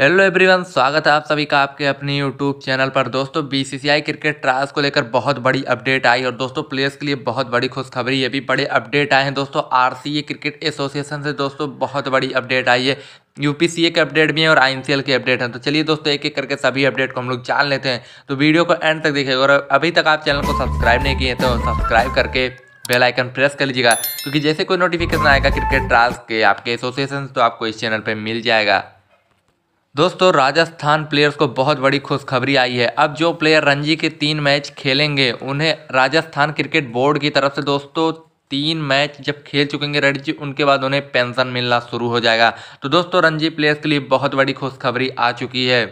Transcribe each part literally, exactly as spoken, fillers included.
Hello everyone, स्वागत है आप सभी का आपके अपने यूट्यूब चैनल पर। दोस्तों बीसीसीआई क्रिकेट ट्रायल्स को लेकर बहुत बड़ी अपडेट आई और दोस्तों प्लेयर्स के लिए बहुत बड़ी खुशखबरी, ये भी बड़े अपडेट आए हैं। दोस्तों आरसीए क्रिकेट एसोसिएशन से दोस्तों बहुत बड़ी अपडेट आई है, यूपीसीए के अपडेट भी हैं और आईएनसीएल के अपडेट हैं। तो चलिए दोस्तों एक एक करके सभी अपडेट को हम लोग जान लेते हैं, तो वीडियो को एंड तक देखिएगा और अभी तक आप चैनल को सब्सक्राइब नहीं किए तो सब्सक्राइब करके बेल आइकन प्रेस कर लीजिएगा, क्योंकि जैसे कोई नोटिफिकेशन आएगा क्रिकेट ट्रायल्स के आपके एसोसिएशन तो आपको इस चैनल पर मिल जाएगा। दोस्तों राजस्थान प्लेयर्स को बहुत बड़ी खुशखबरी आई है। अब जो प्लेयर रणजी के तीन मैच खेलेंगे उन्हें राजस्थान क्रिकेट बोर्ड की तरफ से दोस्तों तीन मैच जब खेल चुकेंगे रणजी, उनके बाद उन्हें पेंशन मिलना शुरू हो जाएगा। तो दोस्तों रणजी प्लेयर्स के लिए बहुत बड़ी खुशखबरी आ चुकी है।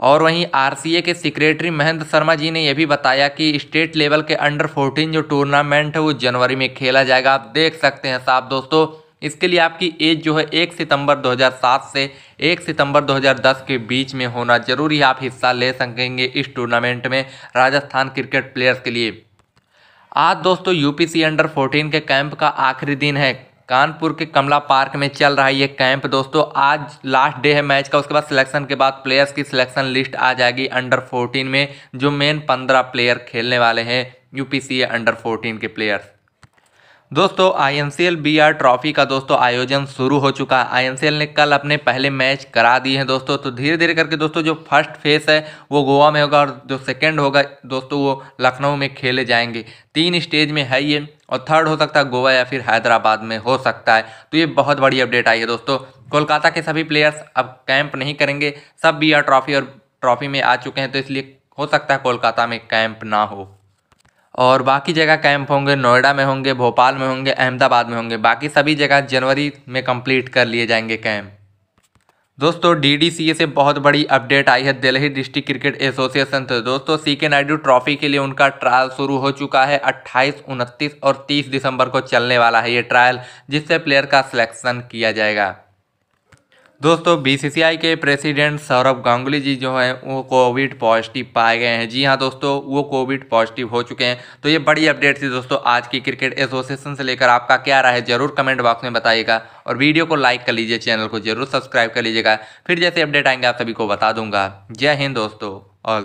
और वहीं आरसीए के सेक्रेटरी महेंद्र शर्मा जी ने यह भी बताया कि स्टेट लेवल के अंडर फोर्टीन जो टूर्नामेंट है वो जनवरी में खेला जाएगा। आप देख सकते हैं साहब, दोस्तों इसके लिए आपकी एज जो है एक सितंबर दो हज़ार सात से एक सितंबर दो हज़ार दस के बीच में होना जरूरी है। आप हिस्सा ले सकेंगे इस टूर्नामेंट में राजस्थान क्रिकेट प्लेयर्स के लिए। आज दोस्तों यूपीसी अंडर फोर्टीन के कैंप का आखिरी दिन है, कानपुर के कमला पार्क में चल रहा है ये कैंप। दोस्तों आज लास्ट डे है मैच का, उसके बाद सिलेक्शन के बाद प्लेयर्स की सिलेक्शन लिस्ट आ जाएगी अंडर फोर्टीन में, जो मेन पंद्रह प्लेयर खेलने वाले हैं यूपीसी अंडर फोर्टीन के प्लेयर्स। दोस्तों आईएनसीएल बीआर ट्रॉफी का दोस्तों आयोजन शुरू हो चुका है। आईएनसीएल ने कल अपने पहले मैच करा दिए हैं दोस्तों। तो धीरे धीरे करके दोस्तों जो फर्स्ट फेज है वो गोवा में होगा और जो सेकंड होगा दोस्तों वो लखनऊ में खेले जाएंगे। तीन स्टेज में है ये, और थर्ड हो सकता है गोवा या फिर हैदराबाद में हो सकता है। तो ये बहुत बड़ी अपडेट आई है दोस्तों। कोलकाता के सभी प्लेयर्स अब कैंप नहीं करेंगे, सब बीआर ट्रॉफी और ट्रॉफी में आ चुके हैं, तो इसलिए हो सकता है कोलकाता में कैंप ना हो। और बाकी जगह कैंप होंगे, नोएडा में होंगे, भोपाल में होंगे, अहमदाबाद में होंगे, बाकी सभी जगह जनवरी में कंप्लीट कर लिए जाएंगे कैंप। दोस्तों डीडीसीए से बहुत बड़ी अपडेट आई है, दिल्ली डिस्ट्रिक्ट क्रिकेट एसोसिएशन। तो दोस्तों सी के नायडू ट्रॉफी के लिए उनका ट्रायल शुरू हो चुका है। अट्ठाईस, उनतीस और तीस दिसंबर को चलने वाला है ये ट्रायल, जिससे प्लेयर का सिलेक्शन किया जाएगा। दोस्तों बीसीसीआई के प्रेसिडेंट सौरव गांगुली जी जो हैं वो कोविड पॉजिटिव पाए गए हैं। जी हाँ दोस्तों, वो कोविड पॉजिटिव हो चुके हैं। तो ये बड़ी अपडेट थी दोस्तों आज की क्रिकेट एसोसिएशन से लेकर। आपका क्या राय है जरूर कमेंट बॉक्स में बताइएगा, और वीडियो को लाइक कर लीजिए, चैनल को जरूर सब्सक्राइब कर लीजिएगा। फिर जैसे अपडेट आएंगे आप सभी को बता दूंगा। जय हिंद दोस्तों।